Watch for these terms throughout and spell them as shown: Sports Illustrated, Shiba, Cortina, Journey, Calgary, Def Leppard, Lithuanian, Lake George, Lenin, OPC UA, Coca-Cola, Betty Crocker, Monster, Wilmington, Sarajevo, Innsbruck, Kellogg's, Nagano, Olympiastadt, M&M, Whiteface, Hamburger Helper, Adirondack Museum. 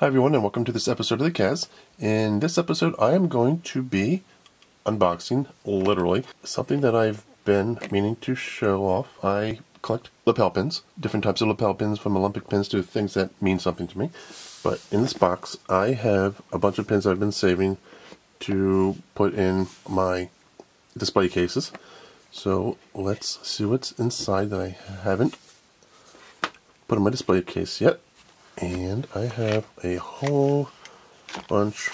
Hi everyone, and welcome to this episode of the Caz. In this episode I am going to be unboxing, literally, something that I've been meaning to show off. I collect lapel pins, different types of lapel pins, from Olympic pins to things that mean something to me. But in this box I have a bunch of pins I've been saving to put in my display cases. So let's see what's inside that I haven't put in my display case yet. And I have a whole bunch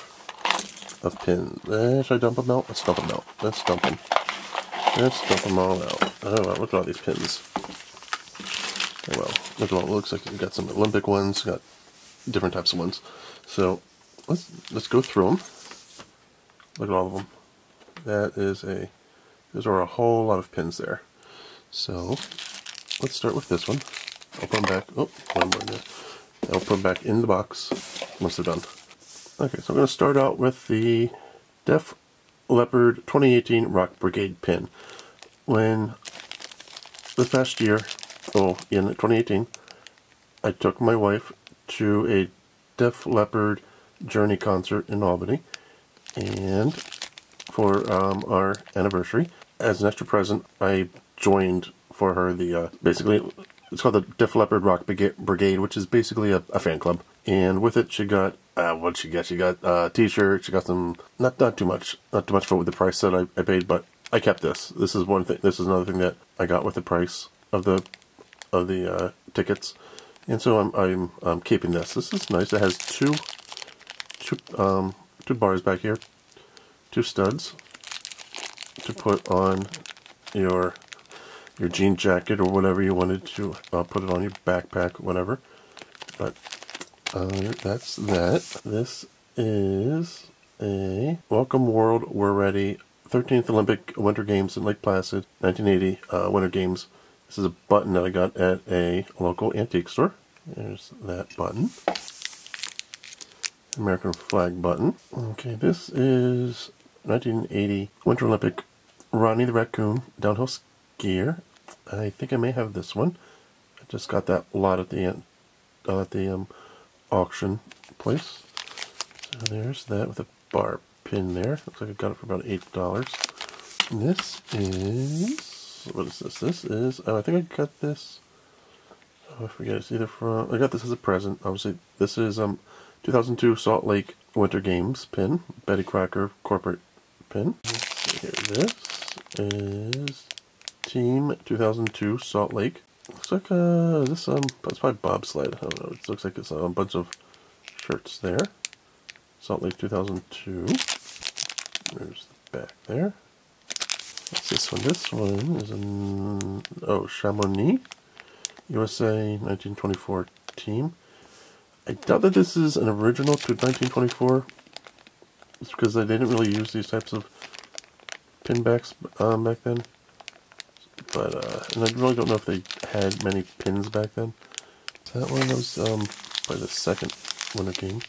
of pins. Should I dump them out? Let's dump them out. Let's dump them all out. Oh, wow, look at all these pins. Oh, wow, look at all it looks like. We've got some Olympic ones, got different types of ones. So let's go through them. Look at all of them. Those are a whole lot of pins there. So let's start with this one. I'll put them back. Oh, one more there. I'll put them back in the box once they're done. Okay, so I'm going to start out with the Def Leppard 2018 Rock Brigade pin. When this past year, in 2018, I took my wife to a Def Leppard Journey concert in Albany, and for our anniversary, as an extra present, I joined for her the basically. It's called the Def Leppard Rock Brigade, which is basically a fan club. And with it, she got, what'd she get? She got a t-shirt, she got some, not too much for the price that I paid, but I kept this. This is one thing, this is another thing that I got with the price of the tickets. And so I'm keeping this. This is nice. It has two bars back here, two studs to put on your jean jacket or whatever you wanted to put it on your backpack, whatever. But that's that. This is a Welcome World, We're Ready 13th Olympic Winter Games in Lake Placid 1980 Winter Games. This is a button that I got at a local antique store. There's that button. American flag button. Okay, this is 1980 Winter Olympic Ronnie the Raccoon downhill gear. I think I may have this one. I just got that lot at the end, at the auction place. So there's that with a bar pin there. Looks like I got it for about $8. This is, what is this? This is, oh, I think I got this. Oh, I forget. It's either from, I got this as a present. Obviously, this is 2002 Salt Lake Winter Games pin, Betty Crocker corporate pin. Let's see here. This is Team 2002 Salt Lake. Looks like this that's probably bobsled. I don't know. It looks like it's a bunch of shirts there. Salt Lake 2002. There's the back there. What's this one? This one is an Chamonix, USA 1924 team. I doubt that this is an original to 1924. It's because they didn't really use these types of pinbacks back then. But, and I really don't know if they had many pins back then. That one was, by the second Winter Game.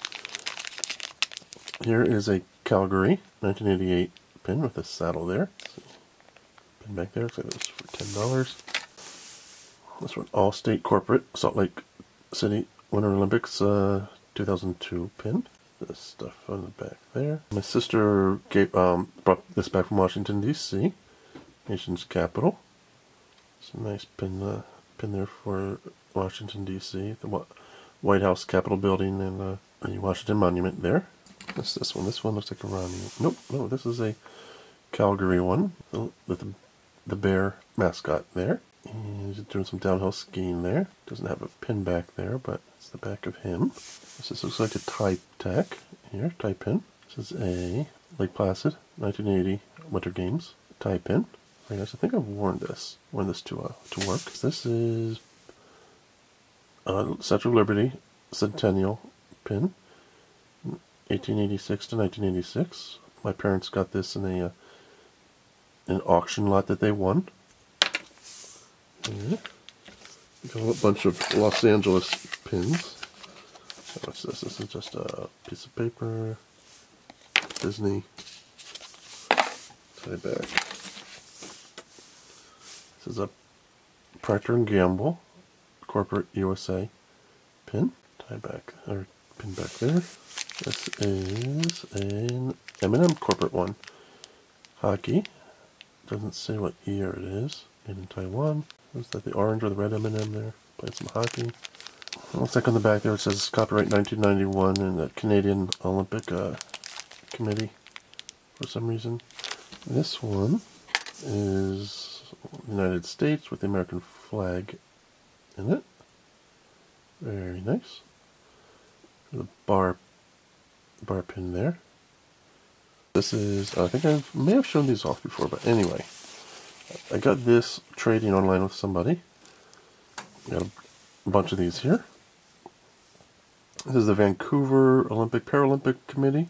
Here is a Calgary 1988 pin with a saddle there. Pin back there, looks like that was for $10. This one, Allstate Corporate, Salt Lake City Winter Olympics, 2002 pin. This stuff on the back there. My sister brought this back from Washington, D.C., nation's capital. It's a nice pin there for Washington, D.C., the White House Capitol Building, and the Washington Monument there. What's this one? This one looks like a Ronnie. Nope, no, this is a Calgary one with the bear mascot there. And he's doing some downhill skiing there. Doesn't have a pin back there, but it's the back of him. This looks like a tie tack here, tie pin. This is a Lake Placid 1980 Winter Games tie pin. Very nice. I think I've worn this to work. This is Statue of Liberty Centennial pin, 1886 to 1986. My parents got this in an auction lot that they won. Yeah. Got a bunch of Los Angeles pins. What's this? This is just a piece of paper. Disney. Tie back. This is a Procter & Gamble Corporate USA pin. Tie back, or pin back there. This is an M&M corporate one. Hockey. Doesn't say what year it is. Made in Taiwan. Is that the orange or the red M&M there? Playing some hockey. Looks like on the back there it says copyright 1991 and the Canadian Olympic Committee for some reason. This one is United States with the American flag in it. Very nice. The bar pin there. This is, I think I may have shown these off before, but anyway. I got this trading online with somebody. Got a bunch of these here. This is the Vancouver Olympic Paralympic Committee.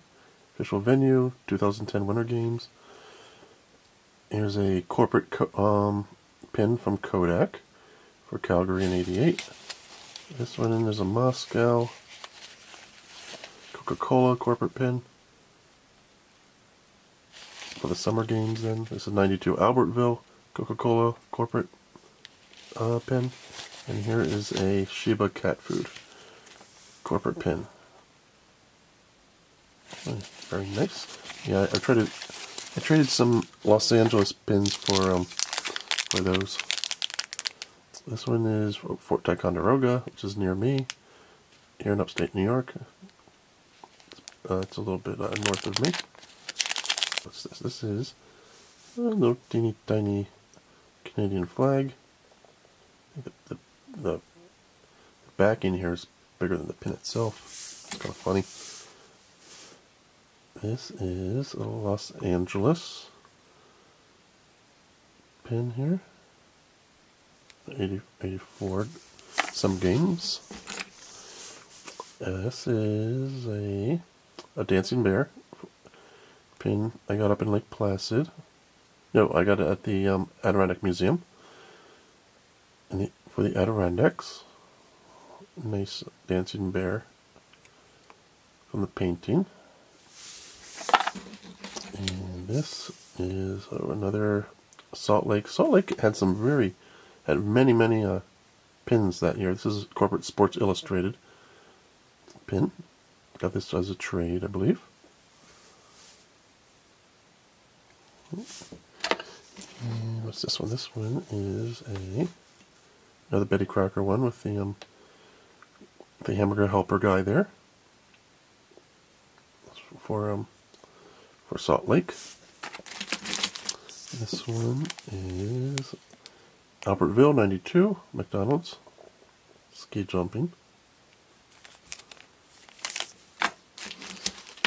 Official venue, 2010 Winter Games. Here's a corporate pin from Kodak for Calgary in '88. This one in there's a Moscow Coca-Cola corporate pin for the Summer Games. Then this is '92 Albertville Coca-Cola corporate pin, and here is a Shiba cat food corporate pin. Very nice. Yeah, I traded some Los Angeles pins for those. This one is Fort Ticonderoga, which is near me, here in upstate New York. It's a little bit north of me. What's this? This is a little teeny tiny Canadian flag. The backing here is bigger than the pin itself. It's kind of funny. This is a Los Angeles pin here. 84 some games. This is a dancing bear pin I got up in Lake Placid. No, I got it at the Adirondack Museum and for the Adirondacks. Nice dancing bear from the painting. And this is another Salt Lake. Salt Lake had some very many pins that year. This is corporate Sports Illustrated pin. Got this as a trade, I believe. And what's this one? This one is another Betty Crocker one with the Hamburger Helper guy there for Salt Lake. This one is Albertville, 92, McDonald's, ski jumping.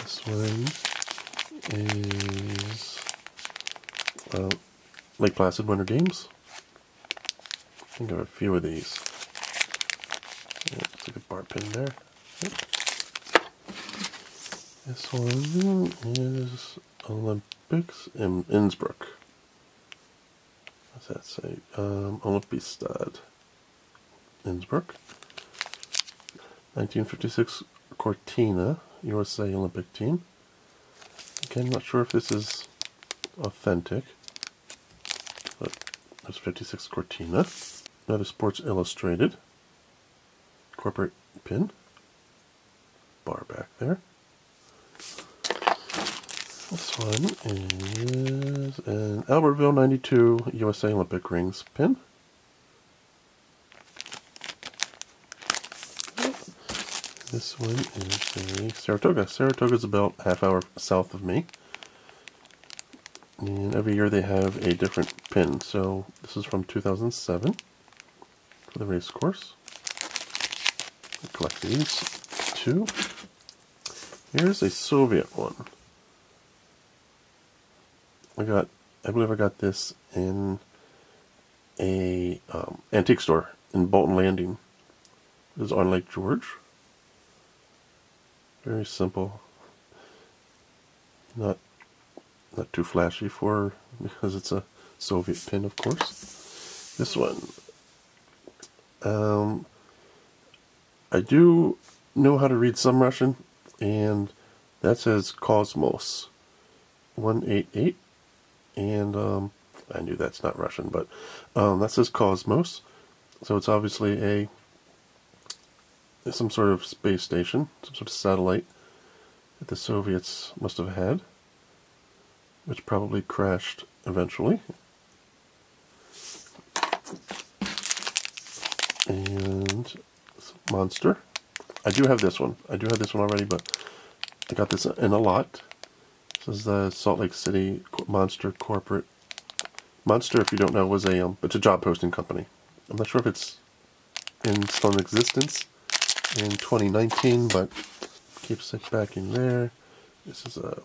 This one is Lake Placid Winter Games. I think I have a few of these. Yeah, it's a good bar pin there. This one is Olympics in Innsbruck. What's that say? Olympiastadt, Innsbruck. 1956 Cortina, USA Olympic team. Again, not sure if this is authentic, but there's 56 Cortina. Another Sports Illustrated corporate pin. Bar back there. This one is an Albertville 92 USA Olympic rings pin. This one is a Saratoga. Saratoga's about half hour south of me. And every year they have a different pin. So this is from 2007 for the race course. I collect these two. Here's a Soviet one. I believe I got this in a antique store in Bolton Landing. It was on Lake George. Very simple. Not too flashy for because it's a Soviet pin, of course. This one. I do know how to read some Russian, and that says Cosmos 188. And I knew that's not Russian, but that says Cosmos, so it's obviously some sort of space station, some sort of satellite that the Soviets must have had, which probably crashed eventually. And Monster. I do have this one. I do have this one already, but I got this in a lot. This is the Salt Lake City Monster Corporate. Monster, if you don't know, was a it's a job posting company. I'm not sure if it's in still in existence in 2019, but keeps it back in there. This is a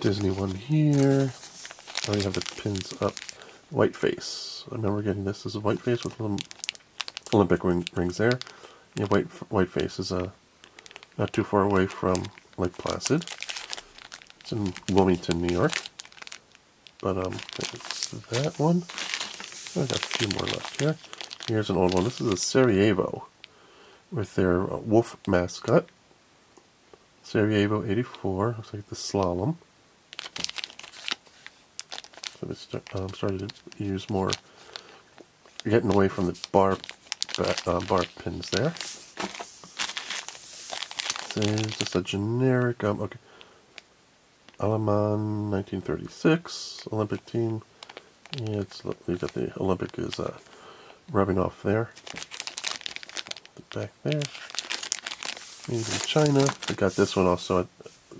Disney one here. I already have the pins up. Whiteface. I remember getting this as a Whiteface with little Olympic rings there. Yeah, Whiteface is not too far away from Lake Placid. It's in Wilmington, New York. But it's that one. I got a few more left here. Here's an old one. This is a Sarajevo with their wolf mascot. Sarajevo 84. Looks like the slalom. So they started to use more, getting away from the bar pins there. So it's just a generic, okay. Alaman 1936, Olympic team. Yeah, it's lovely that the Olympic is rubbing off there. Back there. Made in China. I got this one also at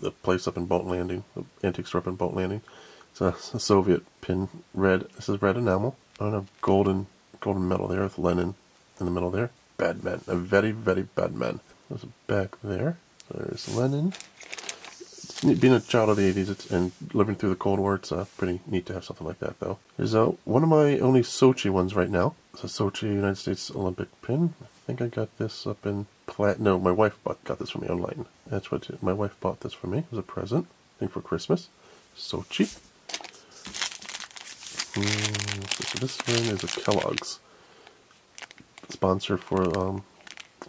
the place up in Bolton Landing, the antique store up in Bolton Landing. It's a Soviet pin, red. This is red enamel. I don't know, golden metal there with Lenin in the middle there. Bad man, a very, very bad man. There's a back there. There's Lenin. It's, being a child of the 80s and living through the Cold War, it's pretty neat to have something like that, though. Here's one of my only Sochi ones right now. It's a Sochi United States Olympic pin. I think I got this up in No, my wife got this for me online. That's what my wife bought this for me. It was a present, I think, for Christmas. Sochi. So this one is a Kellogg's sponsor for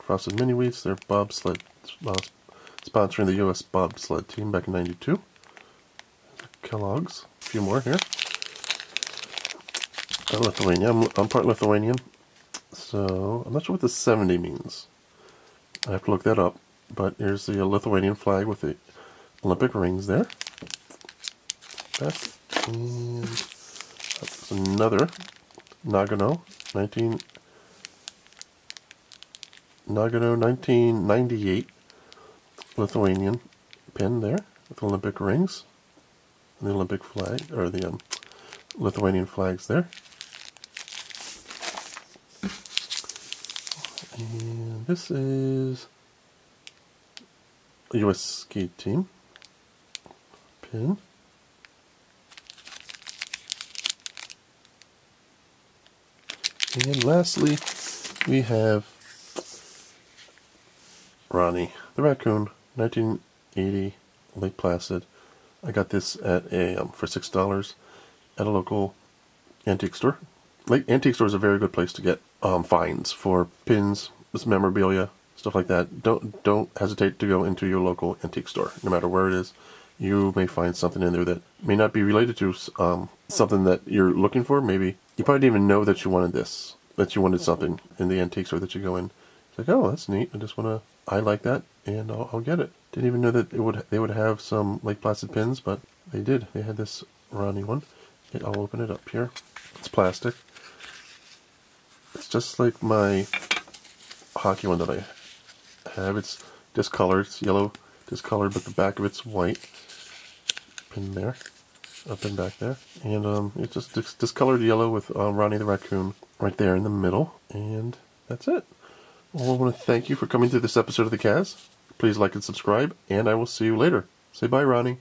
Frosted Mini Wheats. They're bobsled, sponsoring the U.S. bobsled team back in '92. Kellogg's. A few more here. Lithuania. I'm part Lithuanian, so I'm not sure what the 70 means. I have to look that up. But here's the Lithuanian flag with the Olympic rings there. Back and. That's another Nagano 1998 Lithuanian pin there with Olympic rings and the Olympic flag, or the Lithuanian flags there. And this is a U.S. ski team pin. And lastly, we have Ronnie, the raccoon, 1980, Lake Placid. I got this at a for $6 at a local antique store. Antique store is a very good place to get finds for pins, memorabilia, stuff like that. Don't hesitate to go into your local antique store, no matter where it is. You may find something in there that may not be related to something that you're looking for. Maybe you probably didn't even know that you wanted this, that you wanted something in the antique store that you go in. It's like, oh, that's neat. I just want to, I like that, and I'll get it. Didn't even know that they would have some Lake Placid pins, but they did. They had this Ronnie one. I'll open it up here. It's plastic. It's just like my hockey one that I have. It's discolored. It's yellow, discolored, but the back of it's white. Pin there. Up and back there, and it's just discolored yellow with Ronnie the raccoon right there in the middle, and that's it. Well, I want to thank you for coming to this episode of the Kaz. Please like and subscribe, and I will see you later. Say bye, Ronnie.